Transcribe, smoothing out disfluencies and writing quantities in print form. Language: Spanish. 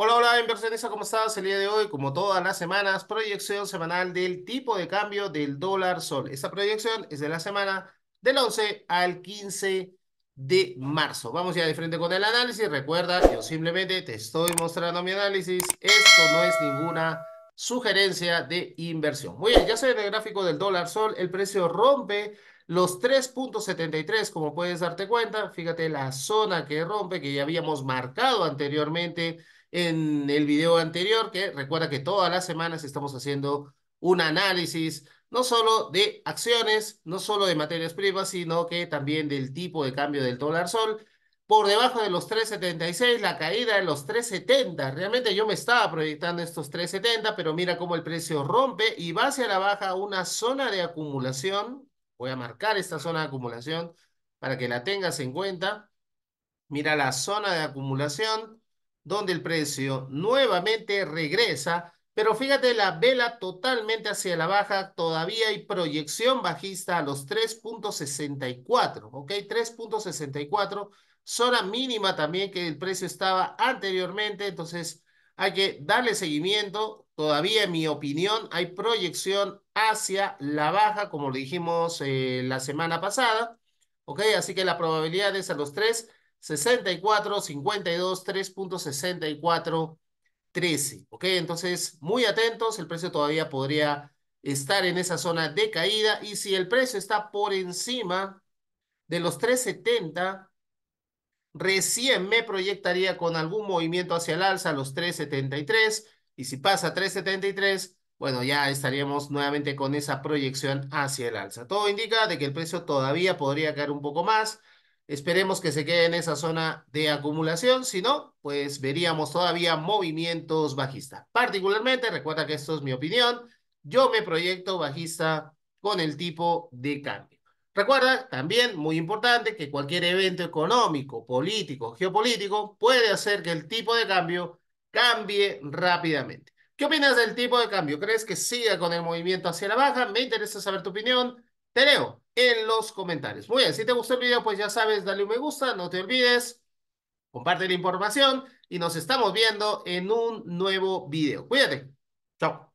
Hola, hola, inversionista, ¿cómo estás? El día de hoy, como todas las semanas, proyección semanal del tipo de cambio del dólar sol. Esta proyección es de la semana del 11 al 15 de marzo. Vamos ya de frente con el análisis. Recuerda, yo simplemente te estoy mostrando mi análisis. Esto no es ninguna sugerencia de inversión. Muy bien, ya se ve el gráfico del dólar sol. El precio rompe los 3.73, como puedes darte cuenta. Fíjate la zona que rompe, que ya habíamos marcado anteriormente en el video anterior, que recuerda que todas las semanas estamos haciendo un análisis no solo de acciones, no solo de materias primas, sino que también del tipo de cambio del dólar sol. Por debajo de los 3.76, la caída de los 3.70. Realmente yo me estaba proyectando estos 3.70, pero mira cómo el precio rompe y va hacia la baja una zona de acumulación. Voy a marcar esta zona de acumulación para que la tengas en cuenta. Mira la zona de acumulación, donde el precio nuevamente regresa, pero fíjate la vela totalmente hacia la baja, todavía hay proyección bajista a los 3.64, ¿ok? 3.64, zona mínima también que el precio estaba anteriormente, entonces hay que darle seguimiento. Todavía, en mi opinión, hay proyección hacia la baja, como lo dijimos la semana pasada, ¿ok? Así que la probabilidad es a los 3.64, 52, 3.64, 13, ¿ok? Entonces, muy atentos, el precio todavía podría estar en esa zona de caída, y si el precio está por encima de los 3.70, recién me proyectaría con algún movimiento hacia el alza a los 3.73, y si pasa 3.73, bueno, ya estaríamos nuevamente con esa proyección hacia el alza. Todo indica de que el precio todavía podría caer un poco más. Esperemos que se quede en esa zona de acumulación, si no, pues veríamos todavía movimientos bajistas. Particularmente, recuerda que esto es mi opinión, yo me proyecto bajista con el tipo de cambio. Recuerda, también, muy importante, que cualquier evento económico, político, geopolítico, puede hacer que el tipo de cambio cambie rápidamente. ¿Qué opinas del tipo de cambio? ¿Crees que siga con el movimiento hacia la baja? Me interesa saber tu opinión. Te leo en los comentarios. Muy bien, si te gustó el video, pues ya sabes, dale un me gusta, no te olvides, comparte la información y nos estamos viendo en un nuevo video. Cuídate. Chao.